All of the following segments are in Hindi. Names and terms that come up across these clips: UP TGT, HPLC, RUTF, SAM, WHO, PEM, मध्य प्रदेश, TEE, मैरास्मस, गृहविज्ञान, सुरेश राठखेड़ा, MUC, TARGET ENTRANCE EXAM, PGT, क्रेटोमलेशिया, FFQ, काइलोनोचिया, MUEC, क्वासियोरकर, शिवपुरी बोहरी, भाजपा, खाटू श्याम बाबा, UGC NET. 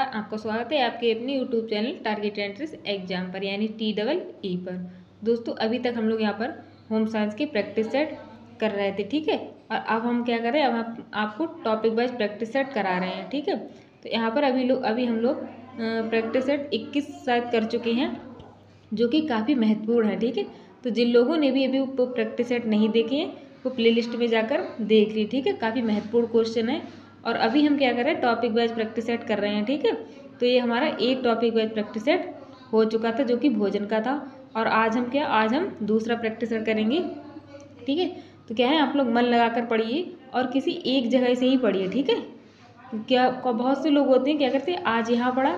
नमस्कार, आपका स्वागत है आपके अपने YouTube channel target entrance exam पर यानी TEE पर। दोस्तों, अभी तक हम लोग यहाँ पर होम साइंस की प्रैक्टिस सेट कर रहे थे, ठीक है। और अब हम क्या कर रहे हैं, अब आपको टॉपिक वाइज प्रैक्टिस सेट करा रहे हैं, ठीक है। तो यहाँ पर अभी हम लोग प्रैक्टिस सेट 21 शायद कर चुके हैं, जो कि काफ़ी महत्वपूर्ण है, ठीक है। तो जिन लोगों ने भी अभी वो प्रैक्टिस सेट नहीं देखे हैं वो प्ले लिस्ट में जाकर देख ली, ठीक है। काफ़ी महत्वपूर्ण क्वेश्चन है। और अभी हम क्या कर रहे हैं, टॉपिक वाइज प्रैक्टिस सेट कर रहे हैं, ठीक है। तो ये हमारा एक टॉपिक वाइज प्रैक्टिस सेट हो चुका था जो कि भोजन का था। और आज हम दूसरा प्रैक्टिस सेट करेंगे, ठीक है। तो क्या है, आप लोग मन लगाकर पढ़िए और किसी एक जगह से ही पढ़िए, ठीक है। क्या बहुत से लोग होते हैं, क्या करते हैं, आज यहाँ पढ़ा,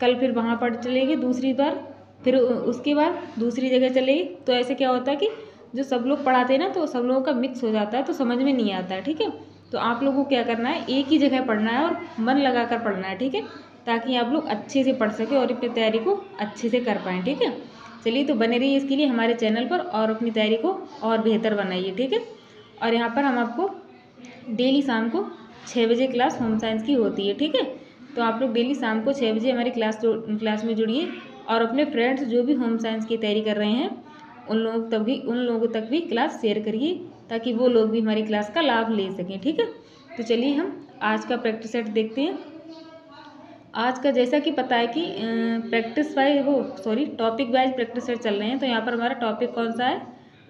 कल फिर वहाँ पढ़ चलेंगे, दूसरी बार फिर उसके बाद दूसरी जगह चलेगी। तो ऐसे क्या होता है कि जो सब लोग पढ़ाते हैं ना, तो सब लोगों का मिक्स हो जाता है, तो समझ में नहीं आता है, ठीक है। तो आप लोगों को क्या करना है, एक ही जगह पढ़ना है और मन लगाकर पढ़ना है, ठीक है, ताकि आप लोग अच्छे से पढ़ सकें और अपनी तैयारी को अच्छे से कर पाएँ, ठीक है। चलिए, तो बने रहिए इसके लिए हमारे चैनल पर और अपनी तैयारी को और बेहतर बनाइए, ठीक है। और यहाँ पर हम आपको डेली शाम को 6 बजे क्लास होम साइंस की होती है, ठीक है। तो आप लोग डेली शाम को 6 बजे हमारी क्लास में जुड़िए और अपने फ्रेंड्स जो भी होम साइंस की तैयारी कर रहे हैं उन लोगों तक भी क्लास शेयर करिए, ताकि वो लोग भी हमारी क्लास का लाभ ले सकें, ठीक है। तो चलिए हम आज का प्रैक्टिस सेट देखते हैं। आज का जैसा कि पता है कि टॉपिक वाइज प्रैक्टिस सेट चल रहे हैं। तो यहाँ पर हमारा टॉपिक कौन सा है,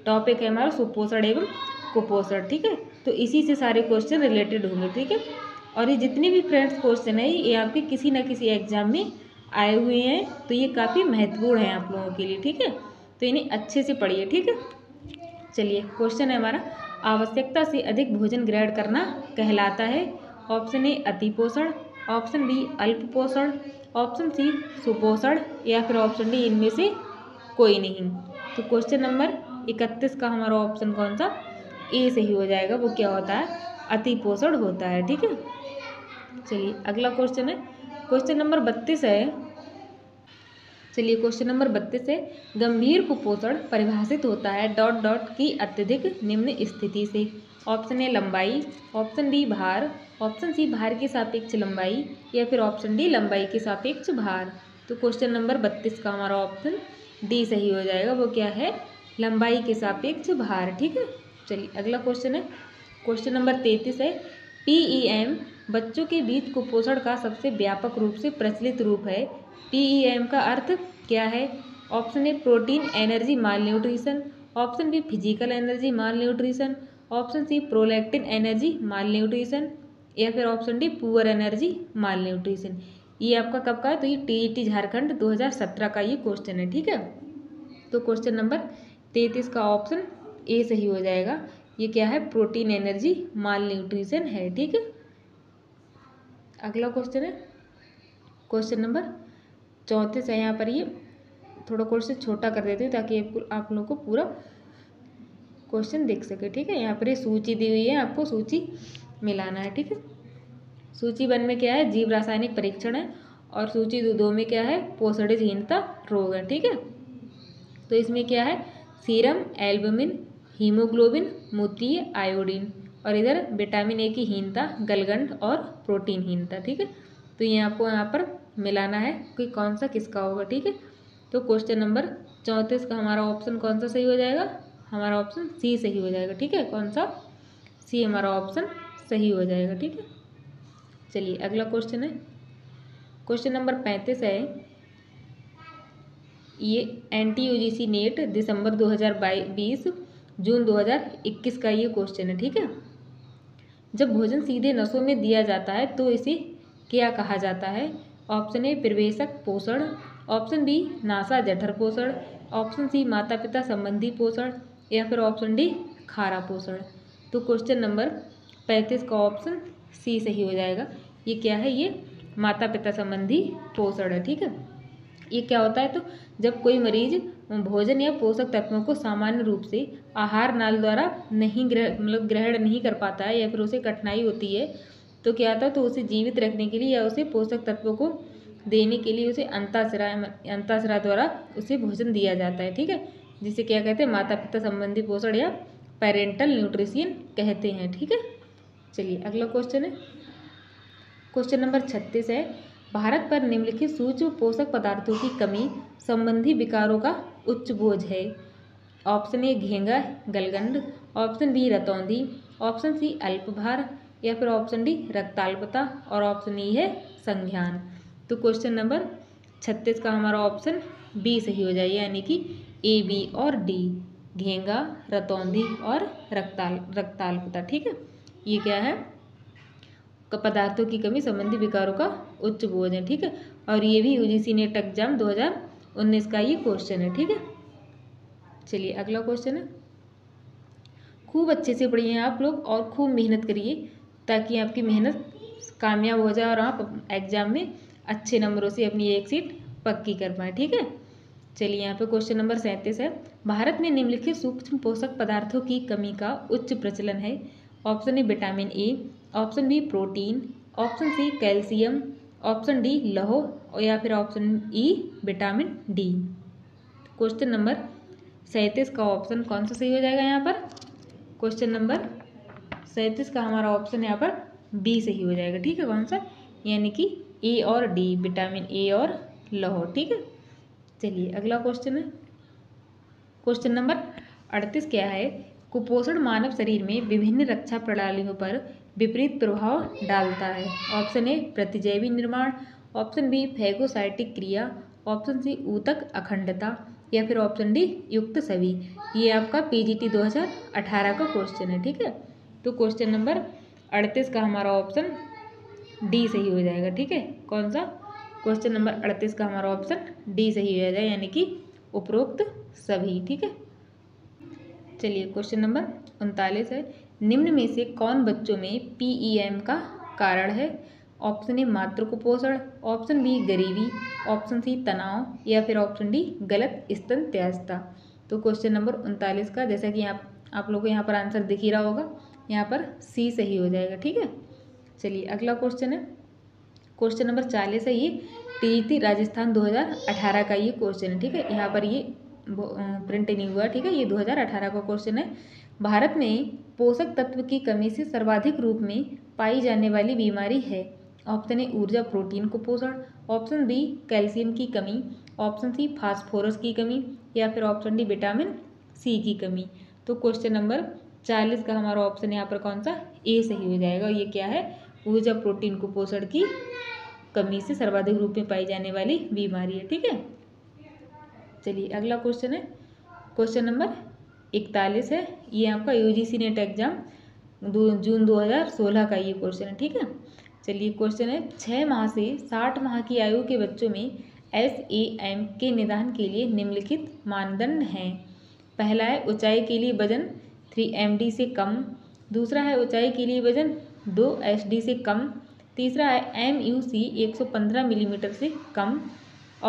टॉपिक है हमारा सुपोषण एवं कुपोषण, ठीक है। तो इसी से सारे क्वेश्चन रिलेटेड होंगे, ठीक है। और ये जितने भी फ्रेंड्स क्वेश्चन है ये आपके किसी न किसी एग्जाम में आए हुए हैं, तो ये काफ़ी महत्वपूर्ण है आप लोगों के लिए, ठीक है। तो इन्हें अच्छे से पढ़िए, ठीक है। चलिए, क्वेश्चन है हमारा, आवश्यकता से अधिक भोजन ग्रहण करना कहलाता है। ऑप्शन ए अति पोषण, ऑप्शन बी अल्प पोषण, ऑप्शन सी सुपोषण, या फिर ऑप्शन डी इनमें से कोई नहीं। तो क्वेश्चन नंबर 31 का हमारा ऑप्शन कौन सा, ए सही हो जाएगा। वो क्या होता है, अति पोषण होता है, ठीक है। चलिए, अगला क्वेश्चन है, क्वेश्चन नंबर 32 है। चलिए, क्वेश्चन नंबर 32 है, गंभीर कुपोषण परिभाषित होता है ... की अत्यधिक निम्न स्थिति से। ऑप्शन ए लंबाई, ऑप्शन बी भार, ऑप्शन सी भार के सापेक्ष लंबाई, या फिर ऑप्शन डी लंबाई के सापेक्ष भार। तो क्वेश्चन नंबर 32 का हमारा ऑप्शन डी सही हो जाएगा। वो क्या है, लंबाई के सापेक्ष भार, ठीक है। चलिए, अगला क्वेश्चन है, क्वेश्चन नंबर 33 है, PEM बच्चों के बीच कुपोषण का सबसे व्यापक रूप से प्रचलित रूप है। PEM का अर्थ क्या है। Option A protein energy malnutrition, option B physical energy malnutrition, option C prolactin energy malnutrition, या फिर option D poor energy malnutrition. ये आपका कब का है, तो ये TGT झारखंड 2017 का ये क्वेश्चन है, ठीक है। तो क्वेश्चन नंबर 33 का ऑप्शन ए सही हो जाएगा। ये क्या है, प्रोटीन एनर्जी माल न्यूट्रीशन है, ठीक है। अगला क्वेश्चन है, क्वेश्चन नंबर 34 है। यहाँ पर ये थोड़ा क्वेश्चन छोटा कर देते हैं ताकि आप लोगों को पूरा क्वेश्चन देख सके, ठीक है। यहाँ पर ये सूची दी हुई है, आपको सूची मिलाना है, ठीक है। सूची 1 में क्या है, जीव रासायनिक परीक्षण है, और सूची 2 में क्या है, पोषणहीनता रोग है, ठीक है। तो इसमें क्या है, सीरम एल्बुमिन, हीमोग्लोबिन, मूत्रीय आयोडीन, और इधर विटामिन ए की हीनता, गलगंड और प्रोटीन हीनता, ठीक है। तो ये आपको यहाँ पर मिलाना है कि कौन सा किसका होगा, ठीक है। तो क्वेश्चन नंबर 34 का हमारा ऑप्शन कौन सा सही हो जाएगा, हमारा ऑप्शन सी सही हो जाएगा, ठीक है। कौन सा, सी हमारा ऑप्शन सही हो जाएगा, ठीक है। चलिए, अगला क्वेश्चन है, क्वेश्चन नंबर 35 है। ये NTUGC नेट दिसंबर 2020 जून 2021 का ये क्वेश्चन है, ठीक है। जब भोजन सीधे नसों में दिया जाता है तो इसे क्या कहा जाता है। ऑप्शन ए प्रवेशक पोषण, ऑप्शन बी नासा जठर पोषण, ऑप्शन सी माता पिता संबंधी पोषण, या फिर ऑप्शन डी खारा पोषण। तो क्वेश्चन नंबर 35 का ऑप्शन सी सही हो जाएगा। ये क्या है, ये माता पिता संबंधी पोषण है, ठीक है। ये क्या होता है, तो जब कोई मरीज भोजन या पोषक तत्वों को सामान्य रूप से आहार नाल द्वारा ग्रहण नहीं कर पाता है, या फिर उसे कठिनाई होती है, तो क्या आता है, तो उसे जीवित रखने के लिए या उसे पोषक तत्वों को देने के लिए उसे अंताशय द्वारा उसे भोजन दिया जाता है, ठीक है। जिसे क्या कहते हैं, माता पिता संबंधी पोषण या पेरेंटल न्यूट्रिशन कहते हैं, ठीक है। चलिए, अगला क्वेश्चन है, क्वेश्चन नंबर 36 है। भारत पर निम्नलिखित सूक्ष्म पोषक पदार्थों की कमी संबंधी विकारों का उच्च बोझ है। ऑप्शन ए घेंगा गलगंड, ऑप्शन बी रतौंधी, ऑप्शन सी अल्पभार या फिर ऑप्शन डी रक्ताल्पता और ऑप्शन ई है संज्ञान। तो क्वेश्चन नंबर 36 का हमारा ऑप्शन बी सही हो जाएगा, यानी कि ए बी और डी, घेंगा, रतौंधी और रक्ताल्पता। ठीक है, ये क्या है, पदार्थों की कमी संबंधी विकारों का उच्च बोझ है। ठीक है, और ये भी यूजीसी नेट एग्जाम 2019 का ये क्वेश्चन है। ठीक है, चलिए अगला क्वेश्चन है। खूब अच्छे से पढ़िए आप लोग और खूब मेहनत करिए ताकि आपकी मेहनत कामयाब हो जाए और आप एग्जाम में अच्छे नंबरों से अपनी एक सीट पक्की कर पाएँ। ठीक है, चलिए यहाँ पे क्वेश्चन नंबर 37 है। भारत में निम्नलिखित सूक्ष्म पोषक पदार्थों की कमी का उच्च प्रचलन है। Option A vitamin A, option B protein, option C calcium, option D लौह और या फिर option E vitamin D. Question number 37 का ऑप्शन कौन सा सही हो जाएगा यहाँ पर? क्वेश्चन नंबर 37 का हमारा ऑप्शन यहाँ पर बी सही हो जाएगा। ठीक है, कौन सा, यानी कि ए और डी, विटामिन ए और लौह। ठीक है, चलिए अगला क्वेश्चन है। क्वेश्चन नंबर 38 क्या है? कुपोषण मानव शरीर में विभिन्न रक्षा प्रणालियों पर विपरीत प्रभाव डालता है। ऑप्शन ए प्रतिजैवी निर्माण, ऑप्शन बी फैगोसाइटिक क्रिया, ऑप्शन सी ऊतक अखंडता या फिर ऑप्शन डी युक्त सभी। ये आपका पीजीटी 2018 का क्वेश्चन है। ठीक है, तो क्वेश्चन नंबर 38 का हमारा ऑप्शन डी सही हो जाएगा। ठीक है, कौन सा? क्वेश्चन नंबर 38 का हमारा ऑप्शन डी सही हो जाएगा, यानी कि उपरोक्त सभी। ठीक है, चलिए क्वेश्चन नंबर 39 है। निम्न में से कौन बच्चों में पीईएम का कारण है? ऑप्शन ए मातृ कुपोषण, ऑप्शन बी गरीबी, ऑप्शन सी तनाव या फिर ऑप्शन डी गलत स्तन त्याज्यता। तो क्वेश्चन नंबर 39 का, जैसा कि आप लोगों को यहाँ पर आंसर दिख ही रहा होगा, यहाँ पर सी सही हो जाएगा। ठीक है, चलिए अगला क्वेश्चन है। क्वेश्चन नंबर 40 है, ये टीजीटी राजस्थान 2018 का ये क्वेश्चन है। ठीक है, यहाँ पर ये प्रिंट नहीं हुआ। ठीक है, ये 2018 का क्वेश्चन है। भारत में पोषक तत्व की कमी से सर्वाधिक रूप में पाई जाने वाली बीमारी है। ऑप्शन ए ऊर्जा प्रोटीन कुपोषण, ऑप्शन बी कैल्शियम की कमी, ऑप्शन सी फास्फोरस की कमी या फिर ऑप्शन डी विटामिन सी की कमी। तो क्वेश्चन नंबर 40 का हमारा ऑप्शन यहाँ पर कौन सा? ए सही हो जाएगा। ये क्या है? ऊर्जा प्रोटीन कुपोषण की कमी से सर्वाधिक रूप में पाई जाने वाली बीमारी है। ठीक है, चलिए अगला क्वेश्चन है। क्वेश्चन नंबर 41 है, ये आपका यूजीसी नेट एग्जाम जून 2016 का ये क्वेश्चन है। ठीक है, चलिए क्वेश्चन है। 6 माह से 60 माह की आयु के बच्चों में SAM के निदान के लिए निम्नलिखित मानदंड हैं। पहला है ऊंचाई के लिए वजन 3 MD से कम, दूसरा है ऊंचाई के लिए वजन 2 SD से कम, तीसरा है MUC 115 मिलीमीटर से कम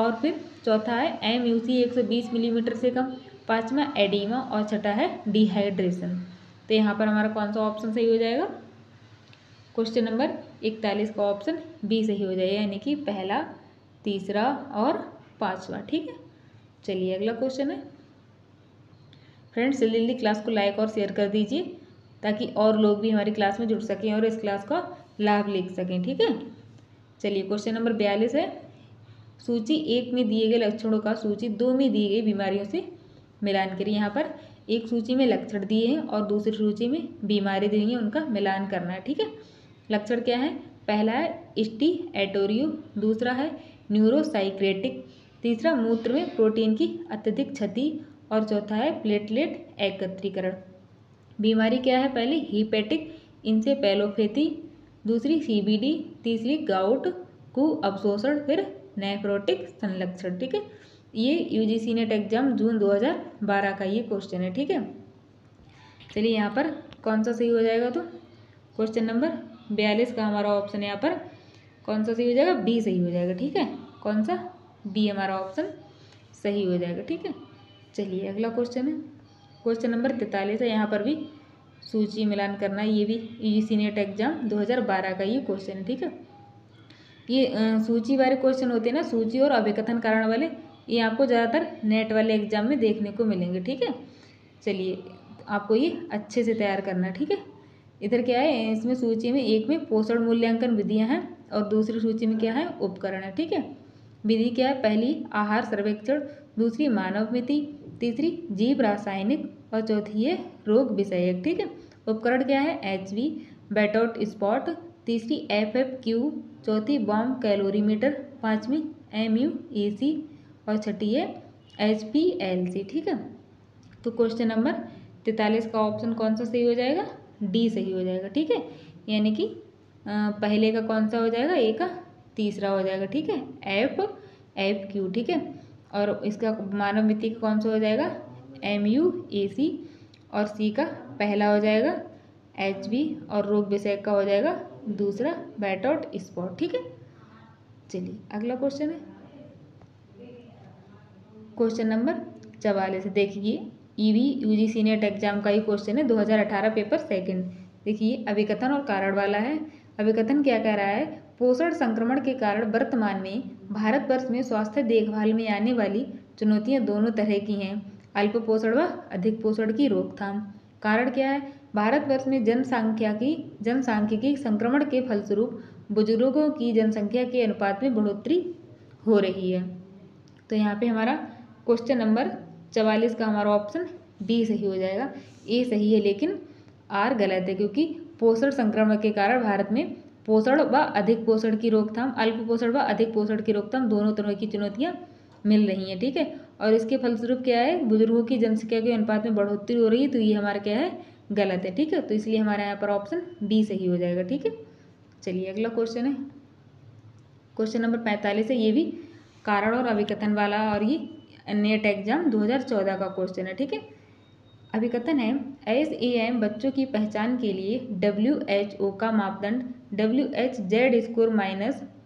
और फिर चौथा है MUC 120 मिलीमीटर से कम, पाँचवा एडीमा और छठा है डिहाइड्रेशन। तो यहाँ पर हमारा कौन सा ऑप्शन सही हो जाएगा? क्वेश्चन नंबर 41 का ऑप्शन बी सही हो जाएगा, यानी कि पहला, तीसरा और पांचवा। ठीक है, चलिए अगला क्वेश्चन है। फ्रेंड्स जल्दी क्लास को लाइक और शेयर कर दीजिए ताकि और लोग भी हमारी क्लास में जुड़ सकें और इस क्लास का लाभ ले सकें। ठीक है, चलिए क्वेश्चन नंबर 42 है। सूची 1 में दिए गए लक्षणों का सूची 2 में दी गई बीमारियों से मिलान करिए। यहाँ पर एक सूची में लक्षण दिए हैं और दूसरी सूची में बीमारी दी हुई है, उनका मिलान करना है। ठीक है, लक्षण क्या है? पहला है स्टिएटोरियो, दूसरा है न्यूरोसाइक्रेटिक, तीसरा मूत्र में प्रोटीन की अत्यधिक क्षति और चौथा है प्लेटलेट एकत्रीकरण। बीमारी क्या है? पहली हीपेटिक इंसेफेलोपैथी, दूसरी CBD, तीसरी गाउट को अवशोषण, फिर नेफ्रोटिक संलक्षण। ठीक है, ये यूजीसी नेट एग्जाम जून 2012 का ये क्वेश्चन है। ठीक है, चलिए यहाँ पर कौन सा सही हो जाएगा? तो क्वेश्चन नंबर 42 का हमारा ऑप्शन यहाँ पर कौन सा सही हो जाएगा? बी सही हो जाएगा। ठीक है, कौन सा? बी हमारा ऑप्शन सही हो जाएगा। ठीक है, चलिए अगला क्वेश्चन है। क्वेश्चन नंबर 43 है, यहाँ पर भी सूची मिलान करना, ये भी यूजीसी नेट एग्जाम 2012 का ये क्वेश्चन है। ठीक है, ये सूची वाले क्वेश्चन होते हैं ना, सूची और अभिकथन कारण वाले, ये आपको ज़्यादातर नेट वाले एग्जाम में देखने को मिलेंगे। ठीक है, चलिए आपको ये अच्छे से तैयार करना। ठीक है, इधर क्या है, इसमें सूची में 1 में पोषण मूल्यांकन विधियां हैं, और दूसरी सूची में क्या है, उपकरण है। ठीक है, विधि क्या है, पहली आहार सर्वेक्षण, दूसरी मानव मिति, तीसरी जीव रासायनिक और चौथी है रोग विषयक। ठीक है, उपकरण क्या है, HV, बैटआउट स्पॉट, तीसरी FFQ, चौथी बॉम्ब कैलोरीमीटर, पाँचवीं MUEC और छठी है HPLC। ठीक है, तो क्वेश्चन नंबर 43 का ऑप्शन कौन सा सही हो जाएगा, D सही हो जाएगा। ठीक है, यानी कि पहले का कौन सा हो जाएगा, A का तीसरा हो जाएगा। ठीक है, FFQ। ठीक है, और इसका मानव मिति का कौन सा हो जाएगा, MUEC और C का पहला हो जाएगा HB और रोग विषय का हो जाएगा दूसरा बैट आउट स्पॉट। ठीक है, चलिए अगला क्वेश्चन है क्वेश्चन नंबर 44। देखिए EV UGC नेट एग्जाम का ही क्वेश्चन है, 2018 पेपर सेकंड। देखिए अभिकथन और कारण वाला है। अभिकथन क्या कह रहा है, पोषण संक्रमण के कारण वर्तमान में भारतवर्ष में स्वास्थ्य देखभाल में आने वाली चुनौतियां दोनों तरह की हैं, अल्प पोषण व अधिक पोषण की रोकथाम। कारण क्या है, भारतवर्ष में जनसंख्यिकी संक्रमण के फलस्वरूप बुजुर्गों की जनसंख्या के अनुपात में बढ़ोतरी हो रही है। तो यहाँ पे हमारा क्वेश्चन नंबर 44 का हमारा ऑप्शन डी सही हो जाएगा। ए सही है लेकिन आर गलत है, क्योंकि पोषण संक्रमण के कारण भारत में पोषण व अधिक पोषण की रोकथाम, अल्प पोषण व अधिक पोषण की रोकथाम दोनों तरह की चुनौतियाँ मिल रही हैं। ठीक है, और इसके फलस्वरूप क्या है, बुजुर्गों की जनसंख्या के अनुपात में बढ़ोतरी हो रही है, तो ये हमारा क्या है, गलत है। ठीक है, तो इसलिए हमारे यहाँ पर ऑप्शन डी सही हो जाएगा। ठीक है, चलिए अगला क्वेश्चन है क्वेश्चन नंबर 45 है। ये भी कारण और अभिकथन वाला और ये नेट एग्जाम 2014 का क्वेश्चन है। ठीक है, अभिकथन है SAM बच्चों की पहचान के लिए WHO का मापदंड WHZ स्कोर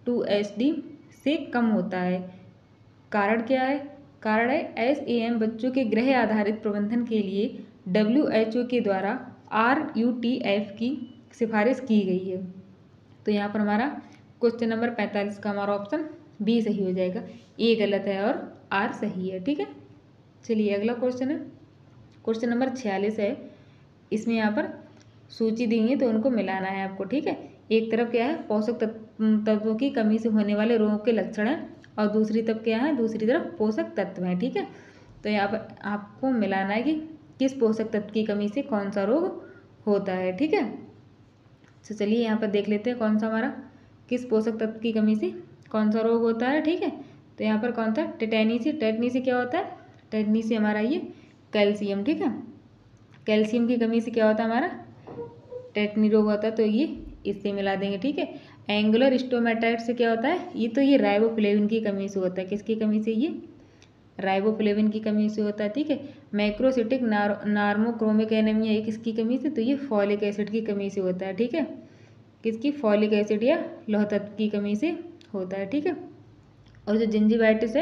-2SD से कम होता है। कारण क्या है, कारण है SAM बच्चों के गृह आधारित प्रबंधन के लिए WHO के द्वारा RUTF की सिफारिश की गई है। तो यहाँ पर हमारा क्वेश्चन नंबर 45 का हमारा ऑप्शन B सही हो जाएगा। A गलत है और R सही है। ठीक है, चलिए अगला क्वेश्चन है क्वेश्चन नंबर 46 है। इसमें यहाँ पर सूची दी है तो उनको मिलाना है आपको। ठीक है, एक तरफ क्या है, पोषक तत्वों की कमी से होने वाले रोगों के लक्षण हैं और दूसरी तरफ क्या है, दूसरी तरफ पोषक तत्व है। ठीक है, तो यहाँ पर आपको मिलाना है कि किस पोषक तत्व की कमी से कौन सा रोग होता है। ठीक है, तो चलिए यहाँ पर देख लेते हैं कौन सा हमारा, किस पोषक तत्व की कमी से कौन सा रोग होता है। ठीक है, तो यहाँ पर कौन सा, टेटनी से क्या होता है, टेटनी से हमारा ये कैल्शियम। ठीक है, कैल्शियम की कमी से क्या होता है, हमारा टेटनी रोग होता है, तो ये इससे मिला देंगे। ठीक है, एंगुलर स्टोमेटाइट से क्या होता है, ये तो ये राइबोफ्लेविन की कमी से होता है। किसकी कमी से, ये राइबोफ्लेविन की कमी से होता है। ठीक है, मैक्रोसिटिक नार्मोक्रोमिक एनीमिया ये किसकी कमी से, तो ये फॉलिक एसिड की कमी से होता है। ठीक है, किसकी, फॉलिक एसिड या लौह तत्व की कमी से होता है। ठीक है, और जो जिंजिवाइटिस है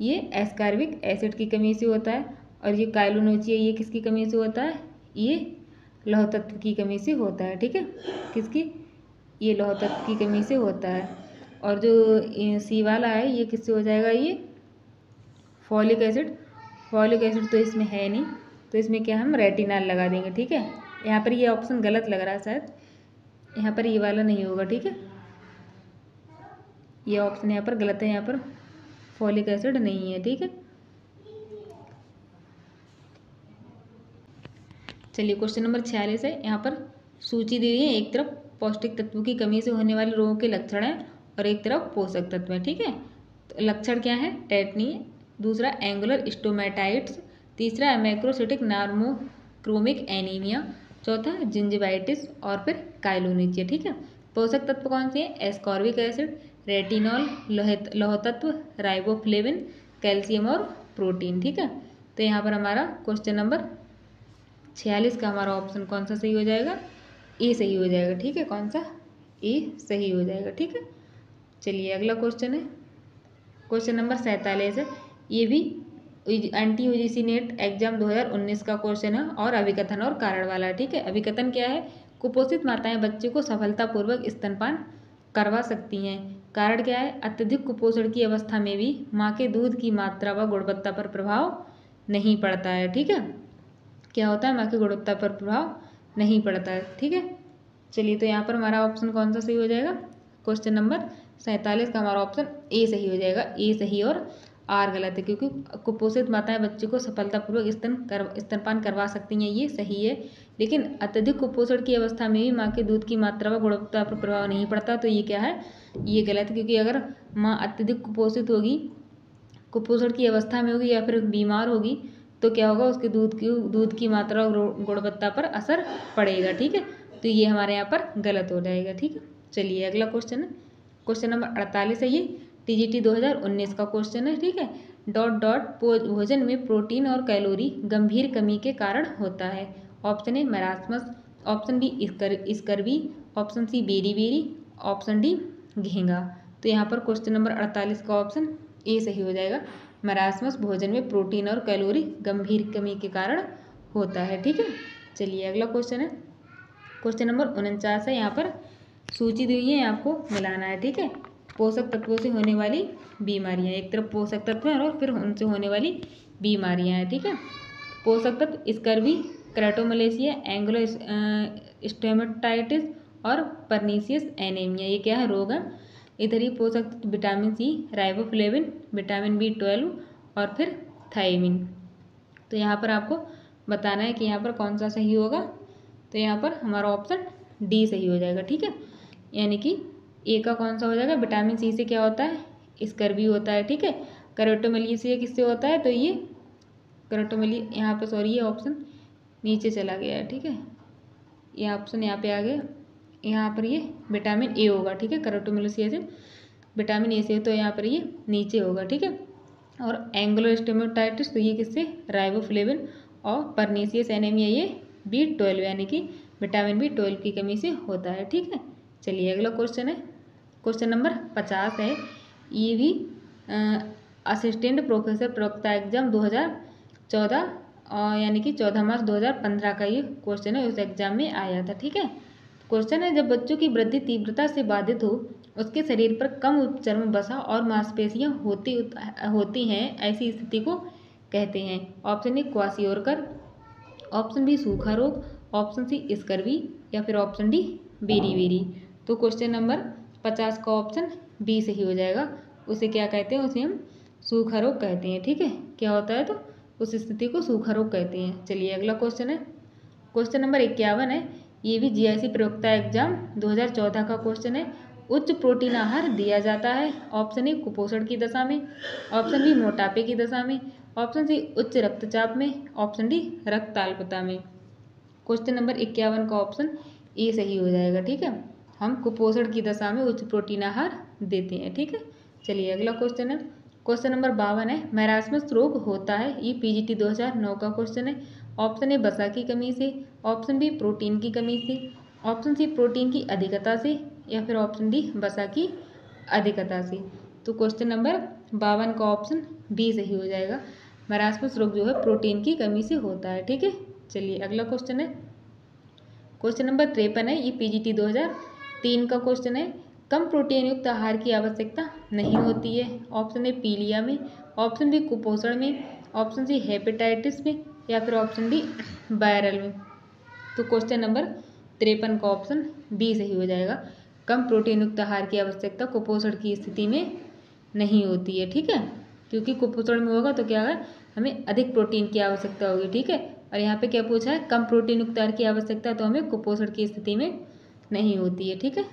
ये एस्कार्बिक एसिड की कमी से होता है, और ये काइलोनोचिया ये किसकी कमी से होता है, ये लौह तत्व की कमी से होता है। ठीक है, किसकी, ये लौह तत्व की कमी से होता है, और जो सीवाला है ये किससे हो जाएगा, ये फॉलिक एसिड तो इसमें है नहीं, तो इसमें क्या हम रेटिनॉल लगा देंगे। ठीक है, यहाँ पर ये ऑप्शन गलत लग रहा है, शायद यहाँ पर ये वाला नहीं होगा। ठीक है, ये ऑप्शन यहाँ पर गलत है, यहाँ पर फॉलिक एसिड नहीं है। ठीक है, चलिए क्वेश्चन नंबर 46 है। यहाँ पर सूची दी हुई है, एक तरफ पौष्टिक तत्वों की कमी से होने वाले रोगों के लक्षण हैं और एक तरफ पोषक तत्व है। ठीक है, तो लक्षण क्या है, टेटनी, दूसरा एंगुलर स्टोमेटाइट्स, तीसरा मैक्रोसिटिक नार्मोक्रोमिक एनीमिया, चौथा जिंजिवाइटिस और फिर काइलोनिचिया। ठीक है, पोषक तत्व कौन से हैं, एस्कॉर्बिक एसिड, रेटिनॉल, लौह तत्व, राइबोफ्लेविन, कैल्शियम और प्रोटीन। ठीक है, तो यहाँ पर हमारा क्वेश्चन नंबर 46 का हमारा ऑप्शन कौन सा सही हो जाएगा, ए सही हो जाएगा। ठीक है, कौन सा, ए सही हो जाएगा। ठीक है, चलिए अगला क्वेश्चन है क्वेश्चन नंबर 47 है। ये भी NT UGC नेट एग्जाम 2019 का क्वेश्चन है और अभिकथन और कारण वाला है। ठीक है, अभिकथन क्या है, कुपोषित माताएं बच्चे को सफलतापूर्वक स्तनपान करवा सकती हैं। कारण क्या है, अत्यधिक कुपोषण की अवस्था में भी माँ के दूध की मात्रा व गुणवत्ता पर प्रभाव नहीं पड़ता है। ठीक है, क्या होता है, माँ की गुणवत्ता पर प्रभाव नहीं पड़ता है। ठीक है, चलिए तो यहाँ पर हमारा ऑप्शन कौन सा सही हो जाएगा, क्वेश्चन नंबर 47 का हमारा ऑप्शन ए सही हो जाएगा। ए सही और आर गलत है, क्योंकि कुपोषित माताएं बच्चे को सफलतापूर्वक स्तनपान करवा सकती हैं, ये सही है। लेकिन अत्यधिक कुपोषण की अवस्था में भी माँ के दूध की मात्रा व गुणवत्ता पर प्रभाव नहीं पड़ता, तो ये क्या है, ये गलत है। क्योंकि अगर माँ अत्यधिक कुपोषित होगी, कुपोषण की अवस्था में होगी या फिर बीमार होगी, तो क्या होगा, उसके दूध की मात्रा और गुणवत्ता पर असर पड़ेगा। ठीक है, तो ये हमारे यहाँ पर गलत हो जाएगा। ठीक है, चलिए अगला क्वेश्चन है, क्वेश्चन नंबर 48 है, ये टीजीटी 2019 का क्वेश्चन है। ठीक है, डॉट डॉट भोजन में प्रोटीन और कैलोरी गंभीर कमी के कारण होता है। Option A मैरास्मस, option B scurvy, option C beriberi, option D घेंगा। तो यहाँ पर क्वेश्चन नंबर 48 का ऑप्शन ए सही हो जाएगा। मैरास्मस भोजन में प्रोटीन और कैलोरी गंभीर कमी के कारण होता है। ठीक है, चलिए अगला क्वेश्चन है, क्वेश्चन नंबर 49 है। यहाँ पर सूची दी हुई है, आपको मिलाना है। ठीक है, पोषक तत्वों से होने वाली बीमारियां, एक तरफ पोषक तत्व है और फिर उनसे होने वाली बीमारियां हैं। ठीक है, पोषक तत्व स्कर्वी, क्रेटोमलेशिया, एंग्लो स्टोमेटाइटिस और परनीसियस एनीमिया, ये क्या है, रोग है। इधर ही पोषक तत्व vitamin C, riboflavin, vitamin B12 और फिर थायमिन। तो यहाँ पर आपको बताना है कि यहाँ पर कौन सा सही होगा, तो यहाँ पर हमारा ऑप्शन डी सही हो जाएगा। ठीक है, यानी कि ए का कौन सा हो जाएगा, विटामिन सी से क्या होता है, स्कर्वी होता है। ठीक है, क्रेटोमलेशिया किससे होता है, तो ये क्रेटोमली, यहाँ पे सॉरी ये ऑप्शन नीचे चला गया है। ठीक है, ये ऑप्शन यहाँ पे आ गया, यहाँ पर ये विटामिन ए होगा। ठीक है, क्रेटोमलेशिया से विटामिन ए से, तो यहाँ पर ये नीचे होगा। ठीक है, और एंग्लो स्टोमेटाइटिस, तो ये किससे, राइबोफ्लेविन और परनीसियस एनीमिया, ये B12 यानी कि विटामिन B12 की कमी से होता है। ठीक है, चलिए अगला क्वेश्चन है, क्वेश्चन नंबर 50 है, ये भी असिस्टेंट प्रोफेसर प्रवक्ता एग्जाम 2014 यानी कि 14 मार्च 2015 का ये क्वेश्चन है, उस एग्जाम में आया था। ठीक है, क्वेश्चन है, जब बच्चों की वृद्धि तीव्रता से बाधित हो, उसके शरीर पर कम चर्म वसा और मांसपेशियां होती हैं, ऐसी स्थिति को कहते हैं। Option A क्वासियोरकर, option B सूखा रोग, ऑप्शन सी स्कर्वी या फिर ऑप्शन डी बेरी बेरी। तो क्वेश्चन नंबर 50 का ऑप्शन बी सही हो जाएगा। उसे क्या कहते हैं, उसे हम सूखा रोग कहते हैं। ठीक है, क्या होता है, तो उस स्थिति को सूखा रोग कहते हैं। चलिए अगला क्वेश्चन है, क्वेश्चन नंबर 51 है, ये भी जीआईसी प्रवक्ता एग्जाम 2014 का क्वेश्चन है। उच्च प्रोटीन आहार दिया जाता है, ऑप्शन ए कुपोषण की दशा में, ऑप्शन बी मोटापे की दशा में, ऑप्शन सी उच्च रक्तचाप में, ऑप्शन डी रक्ताल्पता में। क्वेश्चन नंबर 51 का ऑप्शन ए सही हो जाएगा। ठीक है, हम कुपोषण की दशा में उच्च प्रोटीन आहार देते हैं। ठीक है, चलिए अगला क्वेश्चन है, क्वेश्चन नंबर 52 है, मैरास्मस रोग होता है, ये PGT 2009 का क्वेश्चन है। ऑप्शन ए वसा की कमी से, ऑप्शन बी प्रोटीन की कमी से, ऑप्शन सी प्रोटीन की अधिकता से या फिर ऑप्शन डी वसा की अधिकता से। तो क्वेश्चन नंबर 52 का ऑप्शन बी सही हो जाएगा। मैरास्मस रोग जो है प्रोटीन की कमी से होता है। ठीक है, चलिए अगला क्वेश्चन है, क्वेश्चन नंबर 53 है, ये PGT 2003 का क्वेश्चन है। कम प्रोटीन युक्त आहार की आवश्यकता नहीं होती है, ऑप्शन ए पीलिया में, ऑप्शन बी कुपोषण में, ऑप्शन सी हेपेटाइटिस में या फिर ऑप्शन डी वायरल में। तो क्वेश्चन नंबर 53 का ऑप्शन बी सही हो जाएगा। कम प्रोटीन युक्त आहार की आवश्यकता कुपोषण की स्थिति में नहीं होती है। ठीक है, क्योंकि कुपोषण में होगा तो क्या है, हमें अधिक प्रोटीन की आवश्यकता होगी। ठीक है, और यहाँ पे क्या पूछा है, कम प्रोटीन युक्त आहार की आवश्यकता तो हमें कुपोषण की स्थिति में नहीं होती है। ठीक है,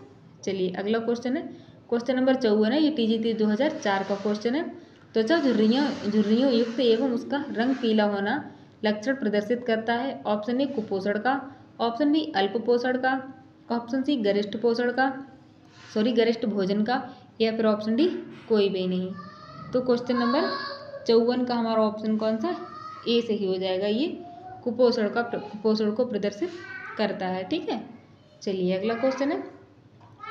चलिए अगला क्वेश्चन है, क्वेश्चन नंबर 54 है, ये TGT 2004 का क्वेश्चन है। त्वचा झुर्रियों युक्त एवं उसका रंग पीला होना लक्षण प्रदर्शित करता है। ऑप्शन ए कुपोषण का, ऑप्शन बी अल्प पोषण का, ऑप्शन सी गरिष्ठ पोषण का गरिष्ठ भोजन का या फिर ऑप्शन डी कोई भी नहीं। तो क्वेश्चन नंबर 54 का हमारा ऑप्शन कौन सा, ए सही हो जाएगा। ये कुपोषण को प्रदर्शित करता है। ठीक है, चलिए अगला क्वेश्चन है,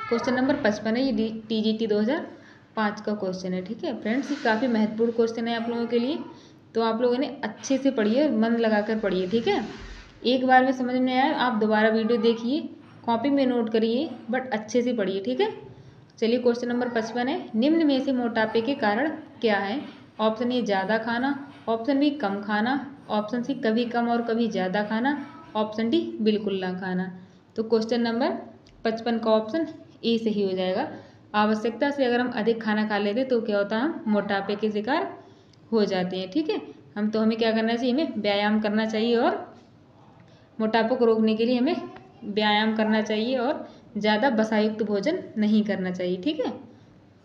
क्वेश्चन नंबर 55 है, ये TGT 2005 का क्वेश्चन है। ठीक है फ्रेंड्स, ये काफ़ी महत्वपूर्ण क्वेश्चन है आप लोगों के लिए, तो आप लोगों ने अच्छे से पढ़िए, मन लगाकर पढ़िए। ठीक है, एक बार में समझ में आया आप दोबारा वीडियो देखिए, कॉपी में नोट करिए, बट अच्छे से पढ़िए। ठीक है, चलिए क्वेश्चन नंबर 55 है, निम्न में से मोटापे के कारण क्या है। ऑप्शन ए ज़्यादा खाना, ऑप्शन बी कम खाना, ऑप्शन सी कभी कम और कभी ज़्यादा खाना, ऑप्शन डी बिल्कुल ना खाना। तो क्वेश्चन नंबर 55 का ऑप्शन ए सही हो जाएगा। आवश्यकता से अगर हम अधिक खाना खा लेते तो क्या होता है, हम मोटापे के शिकार हो जाते हैं। ठीक है, हम तो हमें क्या करना चाहिए, हमें व्यायाम करना चाहिए और मोटापे को रोकने के लिए हमें व्यायाम करना चाहिए और ज़्यादा वसायुक्त भोजन नहीं करना चाहिए। ठीक है,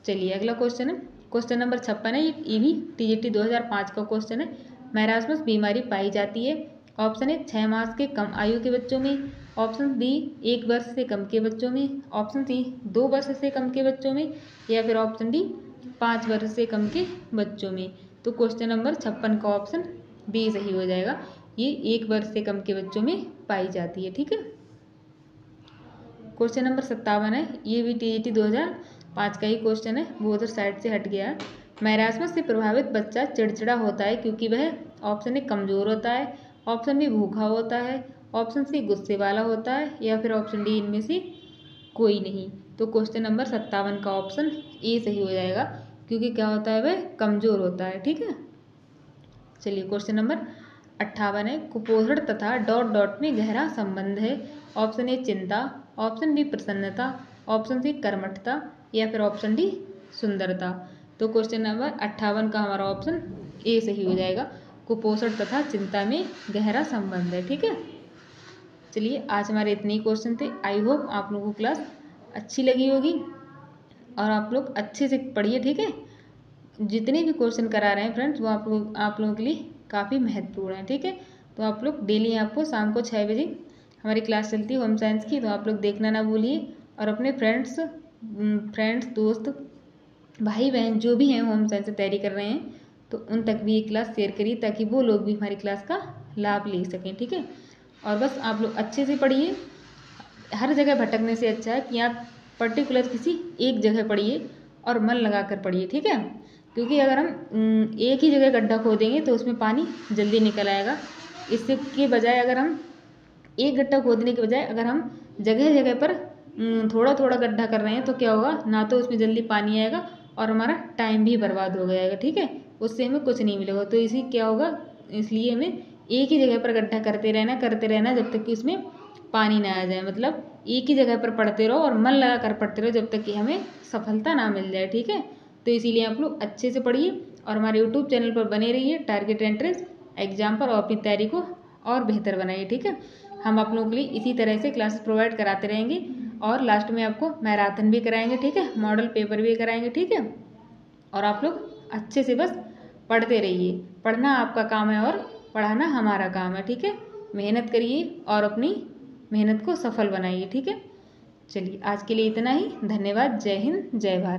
चलिए अगला क्वेश्चन है, क्वेश्चन नंबर 56 है, ये UP TGT 2005 का क्वेश्चन है। मैरास्मस बीमारी पाई जाती है, ऑप्शन ए 6 माह के कम आयु के बच्चों में, ऑप्शन बी 1 वर्ष से कम के बच्चों में, ऑप्शन सी 2 वर्ष से कम के बच्चों में, या फिर ऑप्शन डी 5 वर्ष से कम के बच्चों में। तो क्वेश्चन नंबर 56 का ऑप्शन बी सही हो जाएगा, ये 1 वर्ष से कम के बच्चों में पाई जाती है। ठीक है, क्वेश्चन नंबर 57 है, ये भी TGT 2005 का ही क्वेश्चन है, वो उधर साइड से हट गया। मैरास्मस से प्रभावित बच्चा चिड़चिड़ा होता है क्योंकि वह ऑप्शन ए कमज़ोर होता है, ऑप्शन बी भूखा होता है, ऑप्शन सी गुस्से वाला होता है, या फिर ऑप्शन डी इनमें से कोई नहीं। तो क्वेश्चन नंबर 57 का ऑप्शन ए सही हो जाएगा क्योंकि क्या होता है, वह कमज़ोर होता है। ठीक है, चलिए क्वेश्चन नंबर 58 है, कुपोषण तथा ... में गहरा संबंध है, ऑप्शन ए चिंता, ऑप्शन बी प्रसन्नता, ऑप्शन सी कर्मठता, या फिर ऑप्शन डी सुंदरता। तो क्वेश्चन नंबर 58 का हमारा ऑप्शन ए सही हो जाएगा, कुपोषण तथा चिंता में गहरा संबंध है। ठीक है, चलिए आज हमारे इतने ही क्वेश्चन थे। आई होप आप लोगों को क्लास अच्छी लगी होगी और आप लोग अच्छे से पढ़िए। ठीक है, जितने भी क्वेश्चन करा रहे हैं फ्रेंड्स, वो आप लोगों के लिए काफ़ी महत्वपूर्ण है। ठीक है, तो आप लोग डेली आपको शाम को 6 बजे हमारी क्लास चलती है होम साइंस की, तो आप लोग देखना ना भूलिए और अपने फ्रेंड्स दोस्त भाई बहन जो भी हैं होम साइंस से तैयारी कर रहे हैं तो उन तक भी ये क्लास शेयर करिए ताकि वो लोग भी हमारी क्लास का लाभ ले सकें। ठीक है, और बस आप लोग अच्छे से पढ़िए, हर जगह भटकने से अच्छा है कि आप पर्टिकुलर किसी एक जगह पढ़िए और मन लगा कर पढ़िए। ठीक है, क्योंकि अगर हम एक ही जगह गड्ढा खोदेंगे तो उसमें पानी जल्दी निकल आएगा, इससे के बजाय अगर हम एक गड्ढा खोदने के बजाय अगर हम जगह जगह पर थोड़ा थोड़ा गड्ढा कर रहे हैं तो क्या होगा, ना तो उसमें जल्दी पानी आएगा और हमारा टाइम भी बर्बाद हो जाएगा। ठीक है, उससे हमें कुछ नहीं मिलेगा। तो इसी क्या होगा, इसलिए हमें एक ही जगह पर गड्ढा करते रहना जब तक कि उसमें पानी ना आ जाए, मतलब एक ही जगह पर पढ़ते रहो और मन लगा कर पढ़ते रहो जब तक कि हमें सफलता ना मिल जाए। ठीक है, तो इसीलिए आप लोग अच्छे से पढ़िए और हमारे यूट्यूब चैनल पर बने रहिए टारगेट एंट्रेंस एग्जाम पर, और अपनी तैयारी को और बेहतर बनाइए। ठीक है, हम आप लोगों के लिए इसी तरह से क्लासेस प्रोवाइड कराते रहेंगे और लास्ट में आपको मैराथन भी कराएंगे। ठीक है, मॉडल पेपर भी कराएंगे। ठीक है, और आप लोग अच्छे से बस पढ़ते रहिए, पढ़ना आपका काम है और पढ़ाना हमारा काम है। ठीक है, मेहनत करिए और अपनी मेहनत को सफल बनाइए। ठीक है, चलिए आज के लिए इतना ही, धन्यवाद, जय हिंद जय भारत।